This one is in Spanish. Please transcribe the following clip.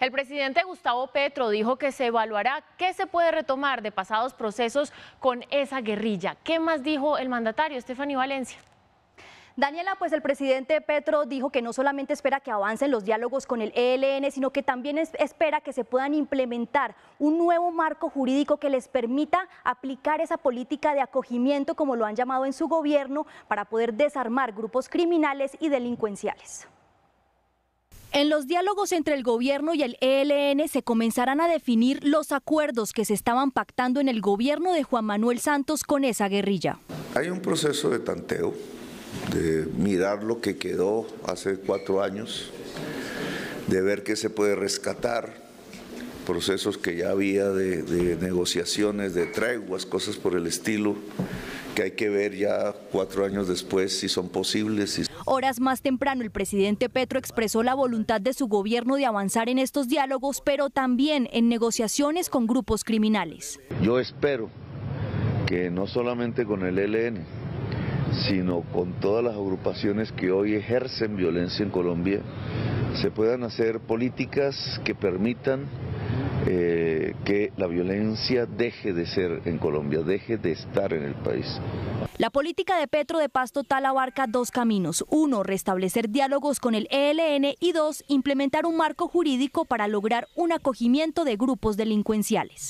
El presidente Gustavo Petro dijo que se evaluará qué se puede retomar de pasados procesos con esa guerrilla. ¿Qué más dijo el mandatario, Estefanny Valencia? Daniela, pues el presidente Petro dijo que no solamente espera que avancen los diálogos con el ELN, sino que también espera que se puedan implementar un nuevo marco jurídico que les permita aplicar esa política de acogimiento, como lo han llamado en su gobierno, para poder desarmar grupos criminales y delincuenciales. En los diálogos entre el gobierno y el ELN se comenzarán a definir los acuerdos que se estaban pactando en el gobierno de Juan Manuel Santos con esa guerrilla. Hay un proceso de tanteo, de mirar lo que quedó hace 4 años, de ver qué se puede rescatar, procesos que ya había de negociaciones, de treguas, cosas por el estilo, que hay que ver ya 4 años después si son posibles. Horas más temprano el presidente Petro expresó la voluntad de su gobierno de avanzar en estos diálogos, pero también en negociaciones con grupos criminales. Yo espero que no solamente con el ELN, sino con todas las agrupaciones que hoy ejercen violencia en Colombia, se puedan hacer políticas que permitan que la violencia deje de ser en Colombia, deje de estar en el país. La política de Petro de paz total abarca 2 caminos. 1, restablecer diálogos con el ELN y 2, implementar un marco jurídico para lograr un acogimiento de grupos delincuenciales.